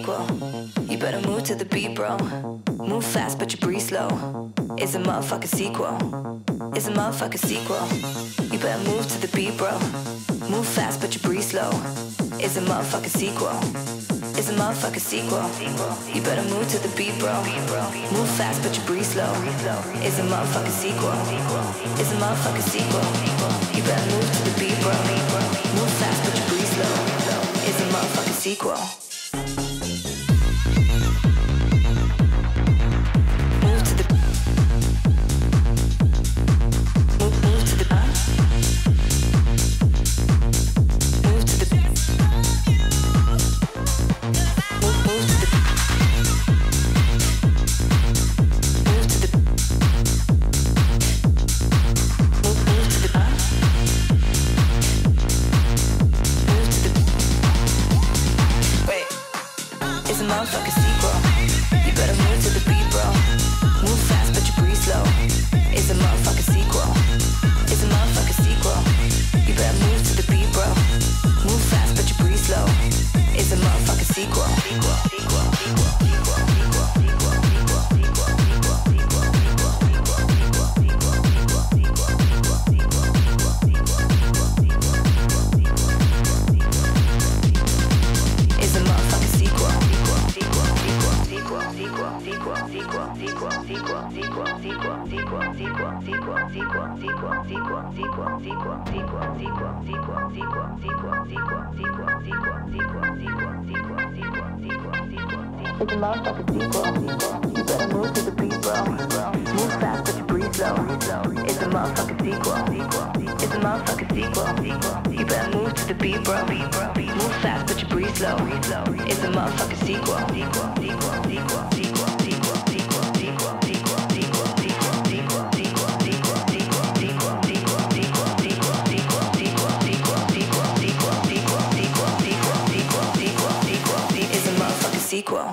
equal. You better move to the beat, bro. Move fast, but you breathe slow. It's a motherfucking sequel. It's a motherfucking sequel. You better move to the beat, bro. Move fast, but you breathe slow. It's a motherfucking sequel. It's a motherfucking sequel. You better move to the beat, bro. Move fast, but you breathe slow. It's a motherfucking sequel. It's a motherfucking sequel. You better move to the beat, bro. Move fast, but you breathe slow. It's a motherfucking sequel. It's a motherfucking sequel. You better move to the beat, bro. Move fast, but you breathe slow. It's a motherfucking sequel. It's a motherfucking sequel. You better move to the beat, bro. Move fast, but you breathe slow. It's a motherfucking sequel. Sequel.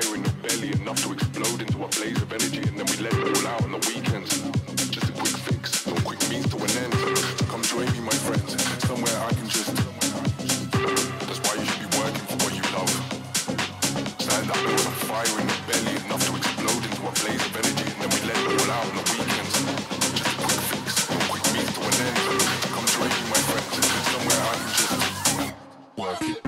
fire in the belly, enough to explode into a blaze of energy, and then we let it all out on the weekends. Just a quick fix, no quick means to an end. So come join me, my friends, somewhere I can just. That's why you should be working for what you love. Stand up with a fire in the belly, enough to explode into a blaze of energy, and then we let it all out on the weekends. Just a quick fix, no quick means to an end. So come join me, my friends, somewhere I can just work it.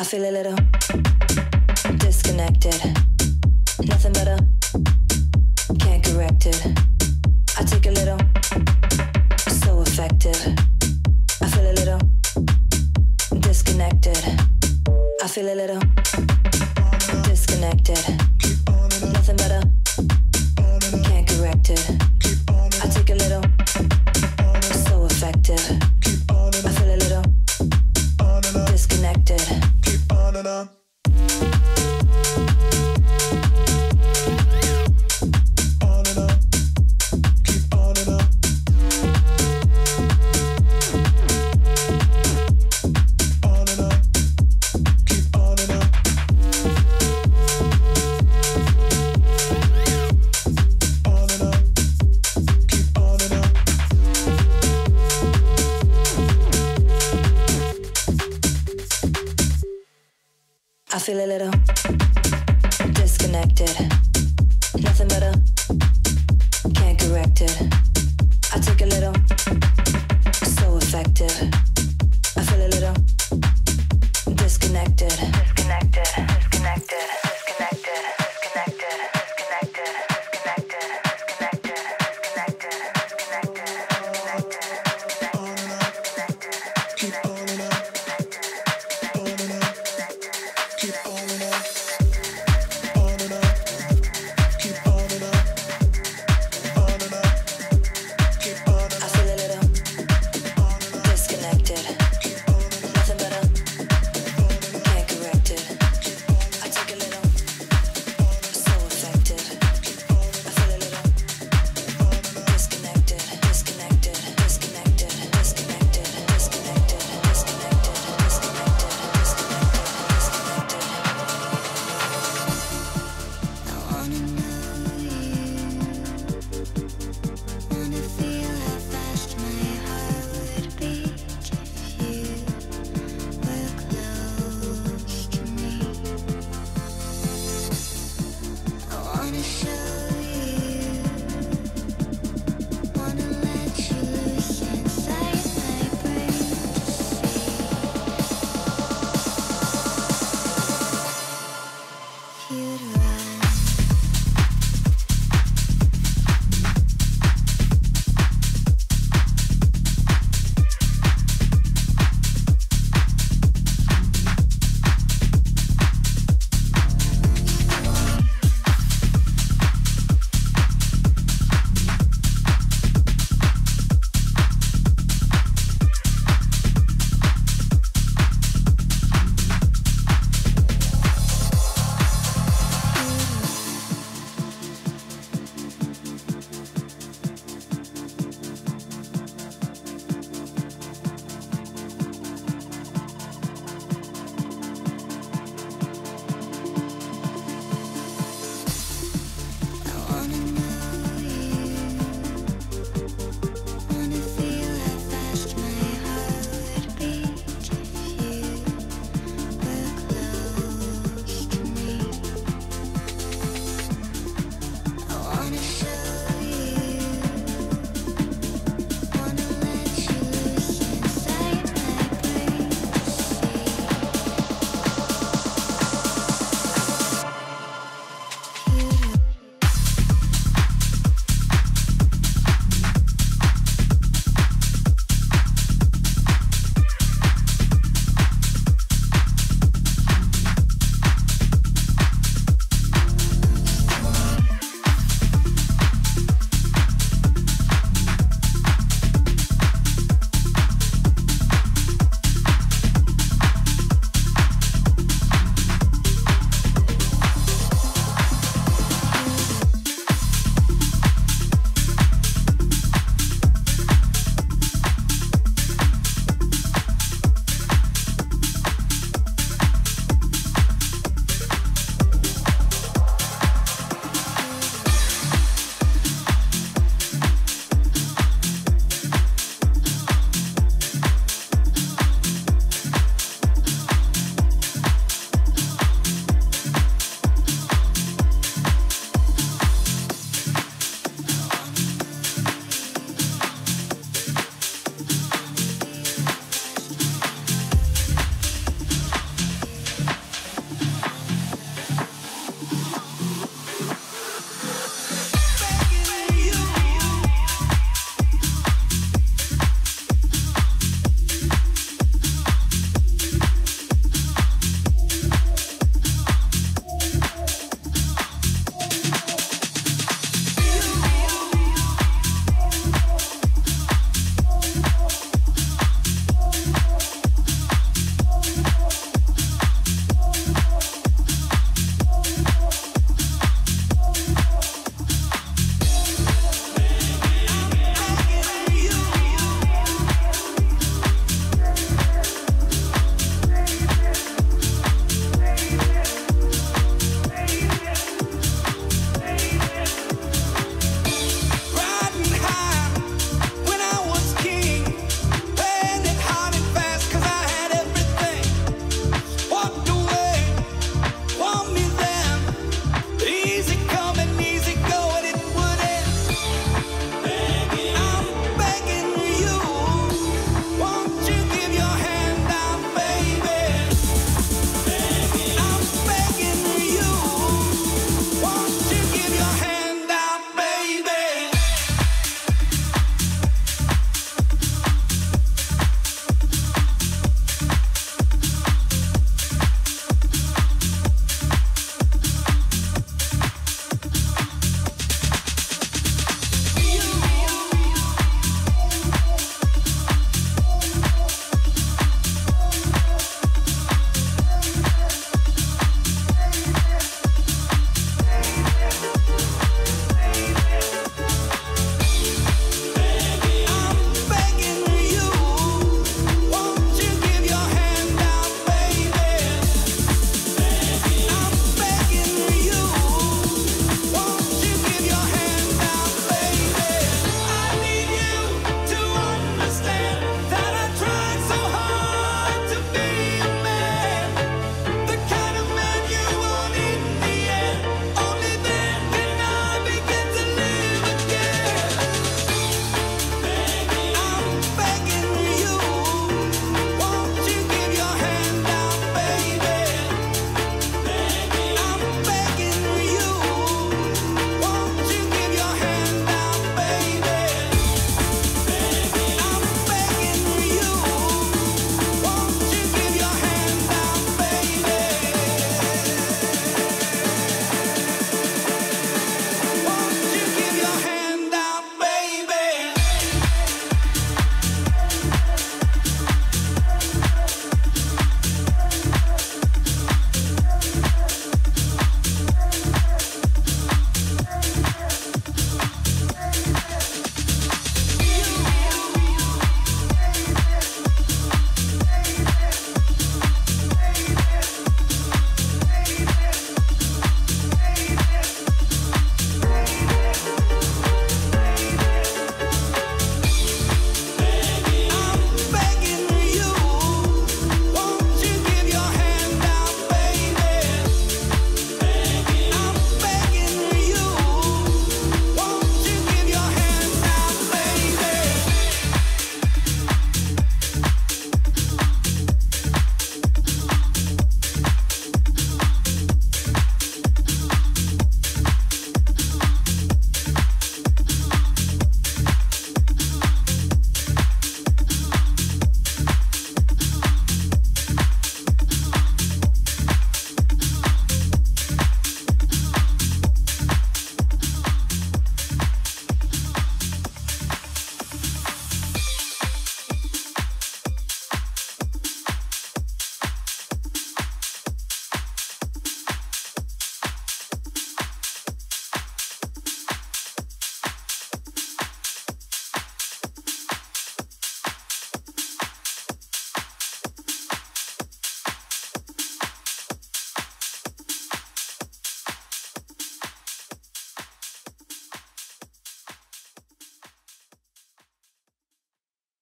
I feel a little disconnected, nothing better, can't correct it. I take a little, so effective. I feel a little disconnected. I feel a little disconnected, nothing better, can't correct it. I take a little, so effective. I feel a little disconnected. Up. I feel a little disconnected.